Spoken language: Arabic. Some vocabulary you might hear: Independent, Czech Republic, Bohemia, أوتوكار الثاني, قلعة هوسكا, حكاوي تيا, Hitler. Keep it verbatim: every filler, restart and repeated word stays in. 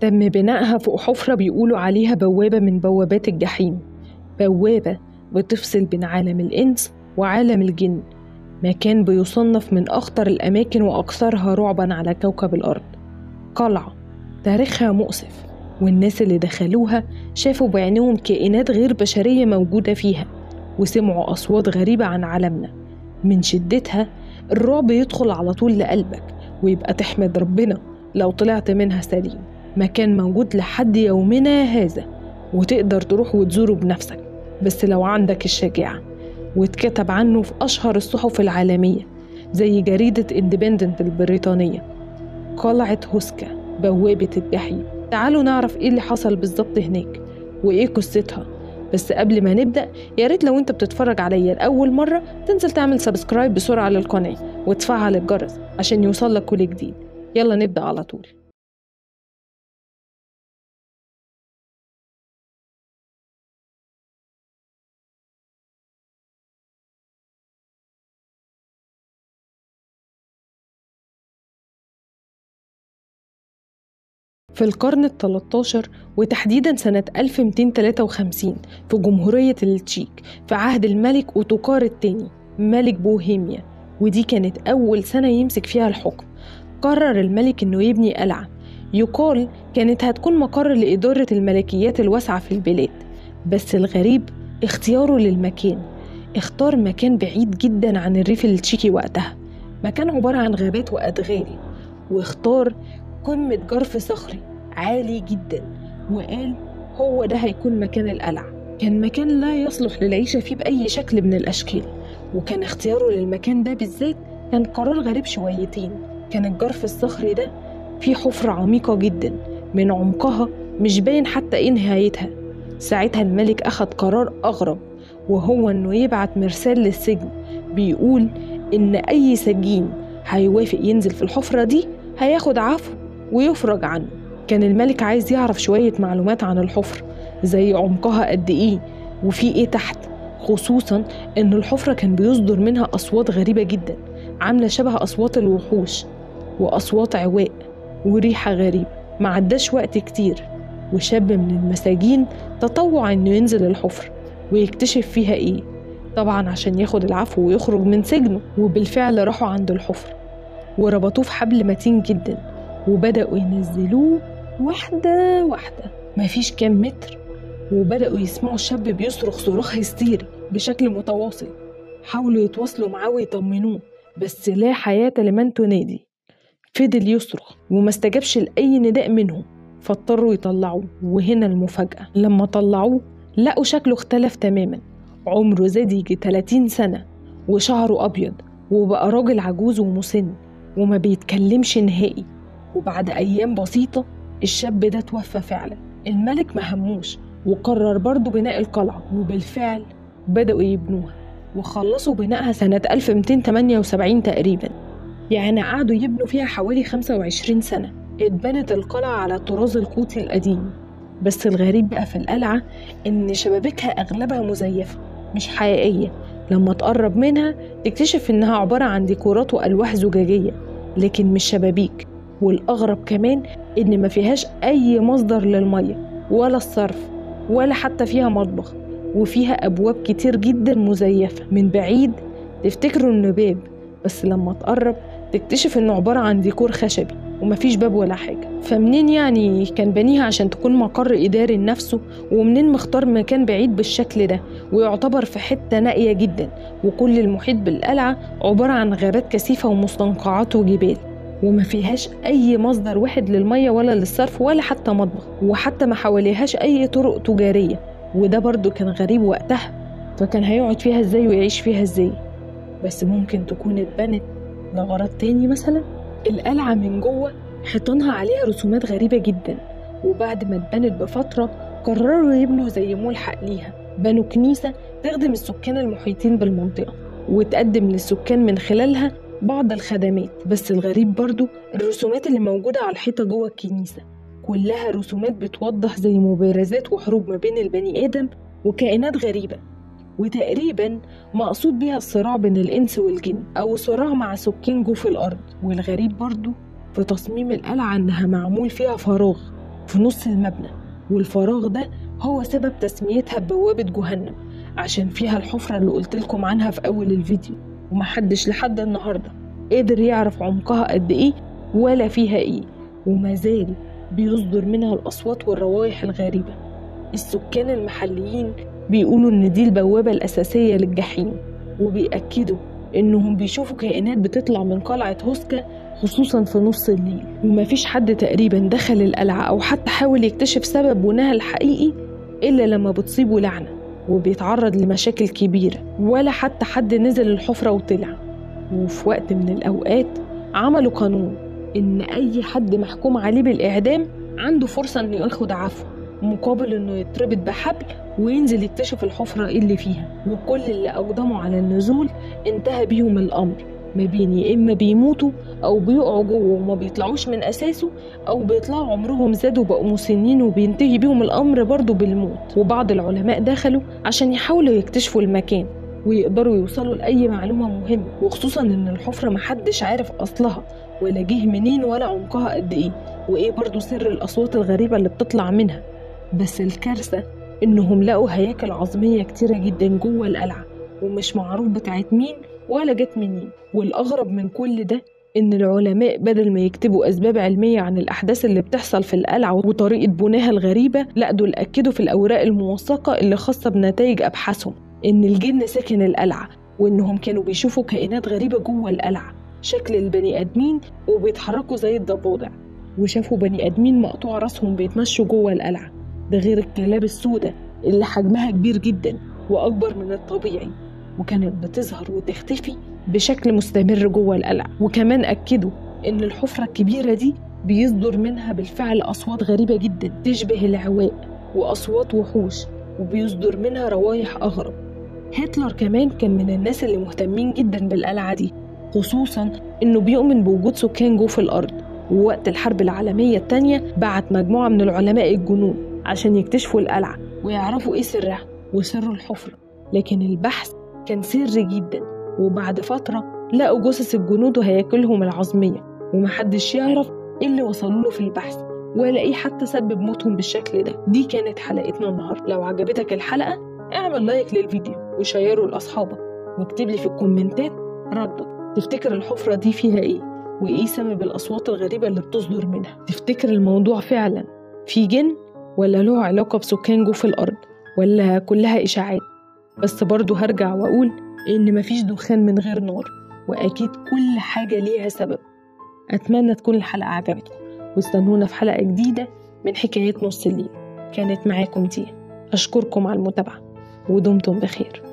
تم بنائها فوق حفرة بيقولوا عليها بوابة من بوابات الجحيم، بوابة بتفصل بين عالم الإنس وعالم الجن، مكان بيصنف من أخطر الأماكن وأكثرها رعباً على كوكب الأرض. قلعة تاريخها مؤسف، والناس اللي دخلوها شافوا بعينهم كائنات غير بشرية موجودة فيها، وسمعوا أصوات غريبة عن عالمنا. من شدتها الرعب يدخل على طول لقلبك، ويبقى تحمد ربنا لو طلعت منها سليم. مكان موجود لحد يومنا هذا، وتقدر تروح وتزوره بنفسك بس لو عندك الشجاعة. واتكتب عنه في أشهر الصحف العالمية زي جريدة إندبندنت البريطانية، قلعة هوسكا بوابة الجحيم. تعالوا نعرف إيه اللي حصل بالظبط هناك وإيه قصتها. بس قبل ما نبدأ، يا ريت لو أنت بتتفرج عليا لأول مرة تنزل تعمل سبسكرايب بسرعة للقناة وتفعل الجرس عشان يوصلك كل جديد. يلا نبدأ على طول. في القرن الثالث عشر وتحديداً سنة ألف ومئتين وثلاثة وخمسين في جمهورية التشيك في عهد الملك أوتوكار الثاني ملك بوهيميا، ودي كانت أول سنة يمسك فيها الحكم، قرر الملك إنه يبني قلعة يقال كانت هتكون مقر لإدارة الملكيات الواسعة في البلاد. بس الغريب اختياره للمكان، اختار مكان بعيد جداً عن الريف التشيكي وقتها، مكان عبارة عن غابات وأدغال، واختار قمة جرف صخري عالي جدا، وقال هو ده هيكون مكان القلعة. كان مكان لا يصلح للعيشة فيه بأي شكل من الأشكال، وكان اختياره للمكان ده بالذات كان قرار غريب شويتين. كان الجرف الصخري ده فيه حفرة عميقة جدا، من عمقها مش باين حتى ايه نهايتها. ساعتها الملك أخذ قرار أغرب، وهو إنه يبعت مرسال للسجن بيقول إن أي سجين هيوافق ينزل في الحفرة دي هياخد عفو ويفرج عنه. كان الملك عايز يعرف شوية معلومات عن الحفرة، زي عمقها قد إيه وفي إيه تحت، خصوصا إن الحفرة كان بيصدر منها أصوات غريبة جدا عاملة شبه أصوات الوحوش، وأصوات عواء وريحة غريبة. ما عداش وقت كتير وشاب من المساجين تطوع إنه ينزل الحفرة ويكتشف فيها إيه، طبعا عشان ياخد العفو ويخرج من سجنه. وبالفعل راحوا عند الحفرة وربطوه في حبل متين جدا، وبدأوا ينزلوه واحدة واحدة. مفيش كام متر وبدأوا يسمعوا الشاب بيصرخ صراخ هستيري بشكل متواصل. حاولوا يتواصلوا معاه ويطمنوه، بس لا حياة لمن تنادي. فضل يصرخ وما استجابش لأي نداء منهم، فاضطروا يطلعوه. وهنا المفاجأة، لما طلعوه لقوا شكله اختلف تماما، عمره زاد يجي ثلاثين سنة، وشعره أبيض، وبقى راجل عجوز ومسن وما بيتكلمش نهائي. وبعد أيام بسيطة الشاب ده توفى فعلا. الملك ما هموش وقرر برضو بناء القلعة، وبالفعل بدأوا يبنوها وخلصوا بنائها سنة ألف ومئتين وثمانية وسبعين تقريبا، يعني قعدوا يبنوا فيها حوالي خمسة وعشرين سنة. اتبنت القلعة على الطراز القوطي القديم، بس الغريب بقى في القلعة إن شبابيكها أغلبها مزيفة مش حقيقية. لما تقرب منها تكتشف إنها عبارة عن ديكورات وألواح زجاجية، لكن مش شبابيك. والأغرب كمان إن ما فيهاش أي مصدر للمية ولا الصرف، ولا حتى فيها مطبخ، وفيها أبواب كتير جدا مزيفة. من بعيد تفتكروا إنه باب، بس لما تقرب تكتشف إنه عبارة عن ديكور خشبي ومفيش باب ولا حاجة. فمنين يعني كان بنيها عشان تكون مقر إداري لنفسه، ومنين مختار مكان بعيد بالشكل ده ويعتبر في حتة نائية جدا، وكل المحيط بالقلعة عبارة عن غابات كثيفة ومستنقعات وجبال، وما فيهاش أي مصدر واحد للمية ولا للصرف ولا حتى مطبخ، وحتى ما حواليهاش أي طرق تجارية. وده برضو كان غريب وقتها، فكان هيقعد فيها إزاي ويعيش فيها إزاي؟ بس ممكن تكون اتبنت لغرض تاني مثلا. القلعة من جوه حيطانها عليها رسومات غريبة جدا، وبعد ما اتبنت بفترة قرروا يبنوا زي ملحق ليها، بنوا كنيسة تخدم السكان المحيطين بالمنطقة وتقدم للسكان من خلالها بعض الخدمات. بس الغريب برضو الرسومات اللي موجودة على الحيطة جوه الكنيسة كلها رسومات بتوضح زي مبارزات وحروب ما بين البني آدم وكائنات غريبة، وتقريبا مقصود بيها الصراع بين الإنس والجن، أو صراع مع سكان جوف الأرض. والغريب برضو في تصميم القلعة إنها معمول فيها فراغ، في نص المبنى، والفراغ ده هو سبب تسميتها بوابة جهنم عشان فيها الحفرة اللي قلتلكم عنها في أول الفيديو، ومحدش لحد النهاردة قادر يعرف عمقها قد إيه ولا فيها إيه، ومازال بيصدر منها الأصوات والروائح الغريبة. السكان المحليين بيقولوا إن دي البوابة الأساسية للجحيم، وبيأكدوا إنهم بيشوفوا كائنات بتطلع من قلعة هوسكا خصوصا في نص الليل، ومفيش حد تقريبا دخل القلعة أو حتى حاول يكتشف سبب بناها الحقيقي إلا لما بتصيبه لعنة وبيتعرض لمشاكل كبيرة، ولا حتى حد نزل الحفرة وطلع. وفي وقت من الأوقات عملوا قانون إن أي حد محكوم عليه بالإعدام عنده فرصة إنه ياخد عفو مقابل إنه يتربط بحبل وينزل يكتشف الحفرة اللي فيها، وكل اللي أقدموا على النزول انتهى بيهم الأمر، ما بين يا إما بيموتوا أو بيقعوا جوه وما بيطلعوش من أساسه، أو بيطلعوا عمرهم زاد وبقوا مسنين وبينتهي بيهم الأمر برضه بالموت. وبعض العلماء دخلوا عشان يحاولوا يكتشفوا المكان ويقدروا يوصلوا لأي معلومة مهمة، وخصوصا إن الحفرة محدش عارف أصلها ولا جه منين ولا عمقها قد إيه، وإيه برضه سر الأصوات الغريبة اللي بتطلع منها. بس الكارثة إنهم لقوا هياكل عظمية كتيرة جدا جوه القلعة ومش معروف بتاعت مين ولا جت منين. والأغرب من كل ده إن العلماء بدل ما يكتبوا أسباب علمية عن الأحداث اللي بتحصل في القلعة وطريقة بناها الغريبة، لا دول أكدوا في الأوراق الموثقة اللي خاصة بنتائج أبحاثهم إن الجن ساكن القلعة، وإنهم كانوا بيشوفوا كائنات غريبة جوه القلعة شكل البني آدمين وبيتحركوا زي الضفادع، وشافوا بني آدمين مقطوع راسهم بيتمشوا جوه القلعة، ده غير الكلاب السوداء اللي حجمها كبير جدا وأكبر من الطبيعي وكانت بتظهر وتختفي بشكل مستمر جوه القلعة. وكمان أكدوا إن الحفرة الكبيرة دي بيصدر منها بالفعل أصوات غريبة جدا تشبه العواء وأصوات وحوش، وبيصدر منها روايح أغرب. هتلر كمان كان من الناس اللي مهتمين جدا بالقلعة دي، خصوصا إنه بيؤمن بوجود سكان جوه في الأرض، ووقت الحرب العالمية الثانية بعت مجموعة من العلماء الجنوب عشان يكتشفوا القلعة ويعرفوا إيه سرها وسر الحفرة، لكن البحث كان سري جدا. وبعد فترة لقوا جثث الجنود وهياكلهم العظمية، ومحدش يعرف إيه اللي وصلوا له في البحث ولا إيه حتى سبب موتهم بالشكل ده. دي كانت حلقتنا النهاردة، لو عجبتك الحلقة اعمل لايك للفيديو وشيره لأصحابك، واكتب لي في الكومنتات ردك، تفتكر الحفرة دي فيها إيه وإيه سبب الأصوات الغريبة اللي بتصدر منها؟ تفتكر الموضوع فعلا في جن ولا له علاقة بسكان جوه في الأرض ولا كلها إشاعات؟ بس برضو هرجع وأقول إن مفيش دخان من غير نار، وأكيد كل حاجة ليها سبب. أتمنى تكون الحلقة عجبتكم، واستنونا في حلقة جديدة من حكايات نص الليل. كانت معاكم تيا، أشكركم على المتابعة ودمتم بخير.